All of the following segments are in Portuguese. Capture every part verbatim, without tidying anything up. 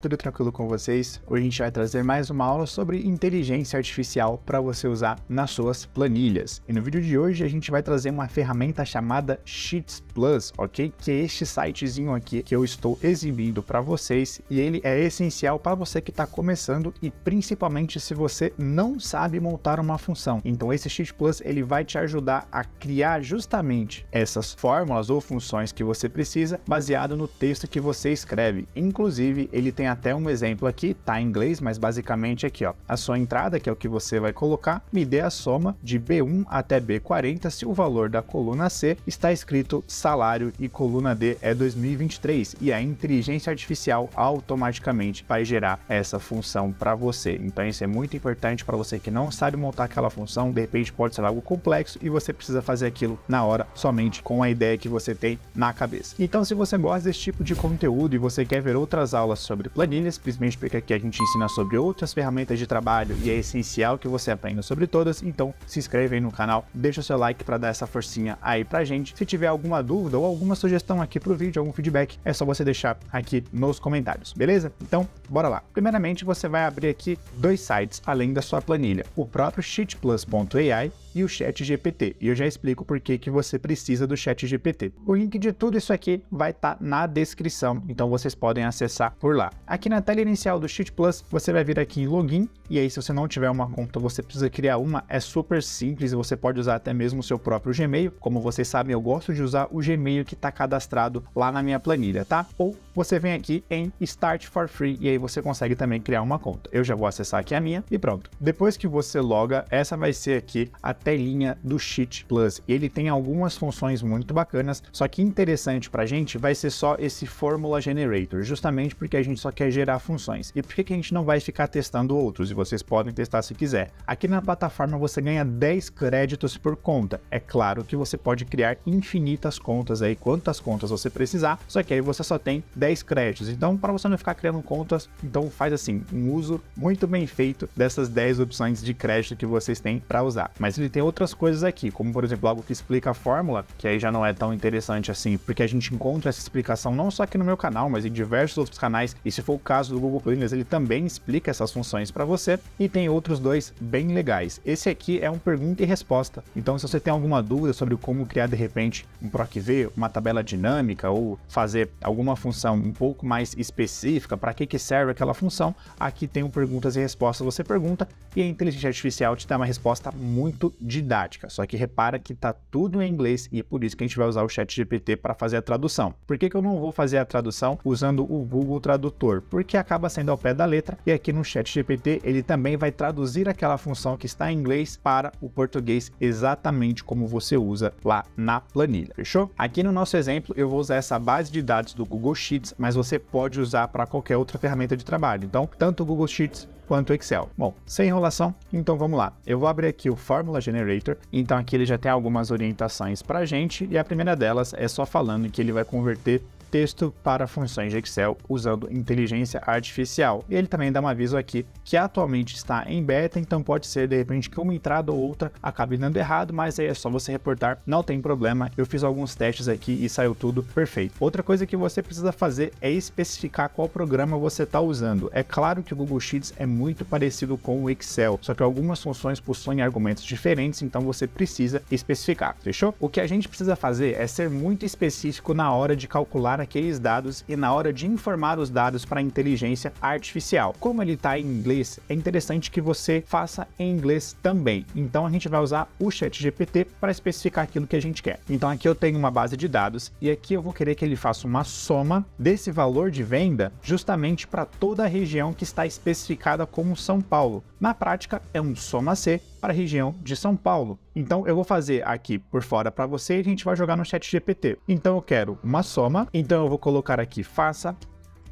Tudo tranquilo com vocês? Hoje a gente vai trazer mais uma aula sobre inteligência artificial para você usar nas suas planilhas. E no vídeo de hoje a gente vai trazer uma ferramenta chamada SheetPlus, ok? Que é este sitezinho aqui que eu estou exibindo para vocês, e ele é essencial para você que está começando e principalmente se você não sabe montar uma função. Então esse SheetPlus ele vai te ajudar a criar justamente essas fórmulas ou funções que você precisa baseado no texto que você escreve. Inclusive ele tem até um exemplo aqui, tá em inglês, mas basicamente aqui ó, a sua entrada, que é o que você vai colocar, me dê a soma de B um até B quarenta se o valor da coluna C está escrito salário e coluna D é dois mil e vinte e três, e a inteligência artificial automaticamente vai gerar essa função para você. Então isso é muito importante para você que não sabe montar aquela função, de repente pode ser algo complexo e você precisa fazer aquilo na hora somente com a ideia que você tem na cabeça. Então se você gosta desse tipo de conteúdo e você quer ver outras aulas sobre planilhas, principalmente porque aqui a gente ensina sobre outras ferramentas de trabalho e é essencial que você aprenda sobre todas, então se inscreve aí no canal, deixa o seu like para dar essa forcinha aí pra gente. Se tiver alguma dúvida ou alguma sugestão aqui pro vídeo, algum feedback, é só você deixar aqui nos comentários, beleza? Então, bora lá. Primeiramente, você vai abrir aqui dois sites além da sua planilha, o próprio SheetPlus ponto A I e o ChatGPT, e eu já explico por que que você precisa do ChatGPT. O link de tudo isso aqui vai estar tá na descrição, então vocês podem acessar por lá. Aqui na tela inicial do SheetPlus, você vai vir aqui em Login, e aí se você não tiver uma conta, você precisa criar uma, é super simples, você pode usar até mesmo o seu próprio Gmail, como vocês sabem, eu gosto de usar o Gmail que está cadastrado lá na minha planilha, tá? Ou você vem aqui em Start for Free, e aí você consegue também criar uma conta. Eu já vou acessar aqui a minha, e pronto. Depois que você loga, essa vai ser aqui a telinha do SheetPlus. Ele tem algumas funções muito bacanas, só que interessante pra gente vai ser só esse Formula Generator, justamente porque a gente só quer gerar funções. E por que que a gente não vai ficar testando outros? E vocês podem testar se quiser. Aqui na plataforma você ganha dez créditos por conta. É claro que você pode criar infinitas contas aí, quantas contas você precisar, só que aí você só tem dez créditos. Então, para você não ficar criando contas, então faz assim, um uso muito bem feito dessas dez opções de crédito que vocês têm para usar. Mas ele tem outras coisas aqui, como por exemplo, algo que explica a fórmula, que aí já não é tão interessante assim, porque a gente encontra essa explicação não só aqui no meu canal, mas em diversos outros canais. E se for o caso do Google Play, ele também explica essas funções para você. E tem outros dois bem legais. Esse aqui é um pergunta e resposta. Então, se você tem alguma dúvida sobre como criar, de repente, um PROC V, uma tabela dinâmica, ou fazer alguma função um pouco mais específica, para que que serve aquela função, aqui tem um perguntas e respostas, você pergunta, e a inteligência artificial te dá uma resposta muito didática. Só que repara que tá tudo em inglês, e é por isso que a gente vai usar o ChatGPT para fazer a tradução. Por que que eu não vou fazer a tradução usando o Google Tradutor? Porque acaba sendo ao pé da letra, e aqui no ChatGPT ele também vai traduzir aquela função que está em inglês para o português exatamente como você usa lá na planilha, fechou? Aqui no nosso exemplo eu vou usar essa base de dados do Google Sheets, mas você pode usar para qualquer outra ferramenta de trabalho, então tanto o Google Sheets quanto Excel. Bom, sem enrolação, então vamos lá. Eu vou abrir aqui o Formula Generator, então aqui ele já tem algumas orientações para a gente, e a primeira delas é só falando que ele vai converter texto para funções de Excel usando inteligência artificial. E ele também dá um aviso aqui que atualmente está em beta, então pode ser de repente que uma entrada ou outra acabe dando errado, mas aí é só você reportar, não tem problema, eu fiz alguns testes aqui e saiu tudo perfeito. Outra coisa que você precisa fazer é especificar qual programa você está usando. É claro que o Google Sheets é muito parecido com o Excel, só que algumas funções possuem argumentos diferentes, então você precisa especificar, fechou? O que a gente precisa fazer é ser muito específico na hora de calcular aqueles dados e na hora de informar os dados para a inteligência artificial. Como ele está em inglês, é interessante que você faça em inglês também. Então a gente vai usar o ChatGPT para especificar aquilo que a gente quer. Então aqui eu tenho uma base de dados e aqui eu vou querer que ele faça uma soma desse valor de venda justamente para toda a região que está especificada como São Paulo. Na prática é um SOMASE para a região de São Paulo. Então eu vou fazer aqui por fora para você e a gente vai jogar no ChatGPT. Então eu quero uma soma, então eu vou colocar aqui faça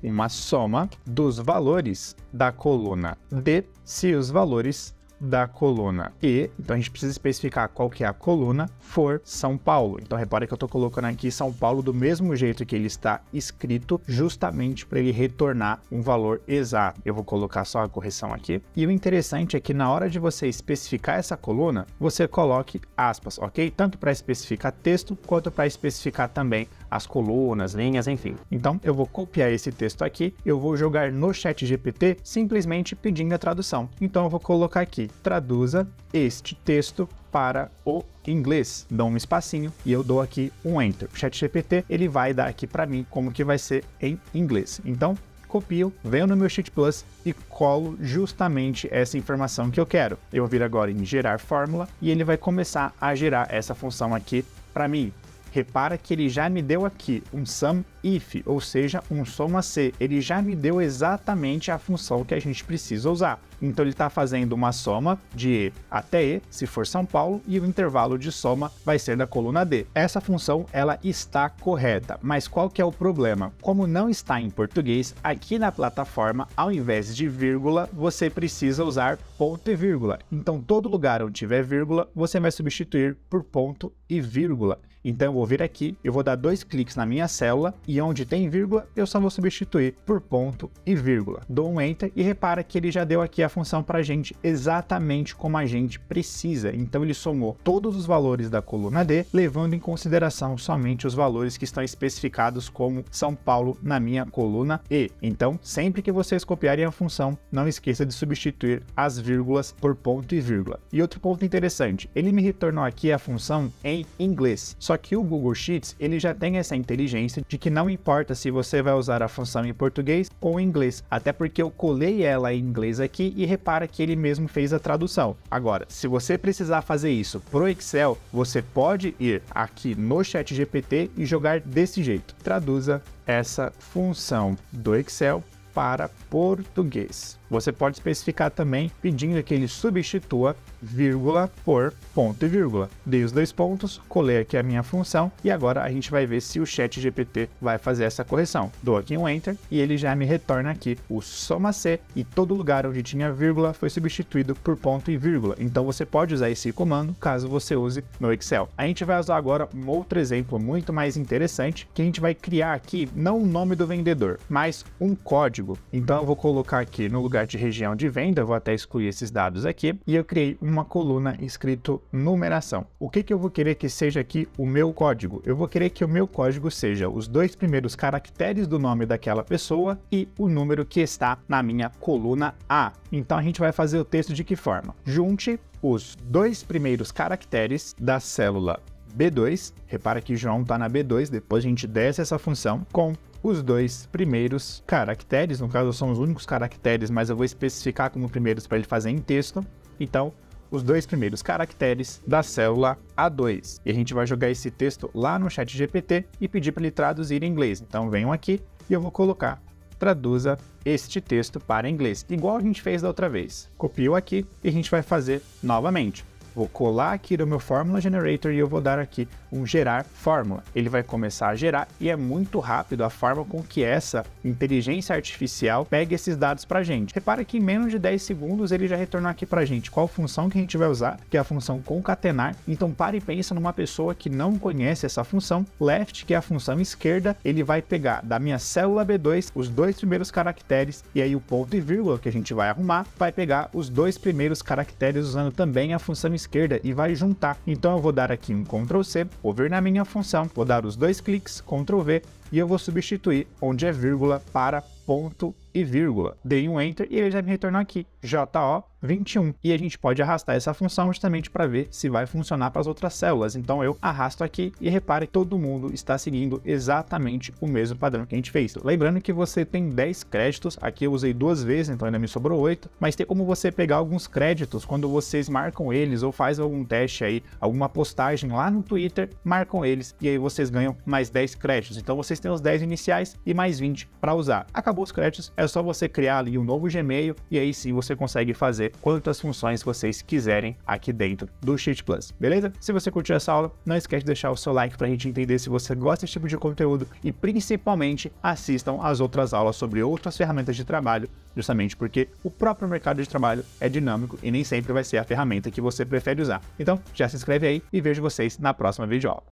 uma soma dos valores da coluna D se os valores da coluna E, então a gente precisa especificar qual que é a coluna, for São Paulo. Então repara que eu estou colocando aqui São Paulo do mesmo jeito que ele está escrito, justamente para ele retornar um valor exato. Eu vou colocar só a correção aqui. E o interessante é que na hora de você especificar essa coluna, você coloque aspas, ok? Tanto para especificar texto, quanto para especificar também as colunas, linhas, enfim. Então eu vou copiar esse texto aqui, eu vou jogar no chat G P T, simplesmente pedindo a tradução. Então eu vou colocar aqui, traduza este texto para o inglês, dou um espacinho e eu dou aqui um enter. O chat G P T, ele vai dar aqui para mim como que vai ser em inglês. Então copio, venho no meu SheetPlus e colo justamente essa informação que eu quero. Eu vou vir agora em gerar fórmula e ele vai começar a gerar essa função aqui para mim. Repara que ele já me deu aqui um sum if, ou seja, um SOMASE. Ele já me deu exatamente a função que a gente precisa usar. Então ele está fazendo uma soma de E até E, se for São Paulo, e o intervalo de soma vai ser da coluna D. Essa função ela está correta, mas qual que é o problema? Como não está em português, aqui na plataforma, ao invés de vírgula, você precisa usar ponto e vírgula. Então todo lugar onde tiver vírgula, você vai substituir por ponto e vírgula. Então eu vou vir aqui, eu vou dar dois cliques na minha célula e onde tem vírgula, eu só vou substituir por ponto e vírgula. Dou um enter e repara que ele já deu aqui a função para a gente exatamente como a gente precisa. Então ele somou todos os valores da coluna D, levando em consideração somente os valores que estão especificados como São Paulo na minha coluna E. Então sempre que vocês copiarem a função, não esqueça de substituir as vírgulas por ponto e vírgula. E outro ponto interessante, ele me retornou aqui a função em inglês, só Só que o Google Sheets, ele já tem essa inteligência de que não importa se você vai usar a função em português ou em inglês, até porque eu colei ela em inglês aqui e repara que ele mesmo fez a tradução. Agora, se você precisar fazer isso pro Excel, você pode ir aqui no chat G P T e jogar desse jeito. Traduza essa função do Excel para português. Você pode especificar também pedindo que ele substitua vírgula por ponto e vírgula. Dei os dois pontos, colei aqui a minha função e agora a gente vai ver se o chat G P T vai fazer essa correção. Dou aqui um enter e ele já me retorna aqui o SOMASE e todo lugar onde tinha vírgula foi substituído por ponto e vírgula. Então você pode usar esse comando caso você use no Excel. A gente vai usar agora um outro exemplo muito mais interessante que a gente vai criar aqui não o nome do vendedor, mas um código. Então eu vou colocar aqui no lugar de região de venda, eu vou até excluir esses dados aqui, e eu criei uma coluna escrito numeração. O que que eu vou querer que seja aqui o meu código? Eu vou querer que o meu código seja os dois primeiros caracteres do nome daquela pessoa e o número que está na minha coluna A. Então a gente vai fazer o texto de que forma? Junte os dois primeiros caracteres da célula B dois, repara que João está na B dois, depois a gente desce essa função com os dois primeiros caracteres, no caso são os únicos caracteres, mas eu vou especificar como primeiros para ele fazer em texto. Então, os dois primeiros caracteres da célula A dois. E a gente vai jogar esse texto lá no chat G P T e pedir para ele traduzir em inglês. Então, venham aqui e eu vou colocar traduza este texto para inglês, igual a gente fez da outra vez. Copio aqui e a gente vai fazer novamente. Vou colar aqui no meu Formula Generator e eu vou dar aqui um gerar fórmula. Ele vai começar a gerar e é muito rápido a forma com que essa inteligência artificial pega esses dados para a gente. Repara que em menos de dez segundos ele já retornou aqui para a gente qual função que a gente vai usar, que é a função concatenar. Então para e pensa numa pessoa que não conhece essa função. Left, que é a função esquerda, ele vai pegar da minha célula B dois os dois primeiros caracteres e aí o ponto e vírgula que a gente vai arrumar, vai pegar os dois primeiros caracteres usando também a função esquerda. esquerda e vai juntar. Então eu vou dar aqui um control C, vou vir na minha função, vou dar os dois cliques, control V e eu vou substituir onde é vírgula para ponto e vírgula. Dei um enter e ele já me retornou aqui, J O vinte e um. E a gente pode arrastar essa função justamente para ver se vai funcionar para as outras células. Então eu arrasto aqui e repare que todo mundo está seguindo exatamente o mesmo padrão que a gente fez. Lembrando que você tem dez créditos, aqui eu usei duas vezes, então ainda me sobrou oito, mas tem como você pegar alguns créditos quando vocês marcam eles ou faz algum teste aí, alguma postagem lá no Twitter, marcam eles e aí vocês ganham mais dez créditos. Então você vocês têm os dez iniciais e mais vinte para usar. Acabou os créditos, é só você criar ali um novo Gmail e aí sim você consegue fazer quantas funções vocês quiserem aqui dentro do SheetPlus, beleza? Se você curtiu essa aula, não esquece de deixar o seu like para a gente entender se você gosta desse tipo de conteúdo e principalmente assistam as outras aulas sobre outras ferramentas de trabalho, justamente porque o próprio mercado de trabalho é dinâmico e nem sempre vai ser a ferramenta que você prefere usar. Então já se inscreve aí e vejo vocês na próxima videoaula.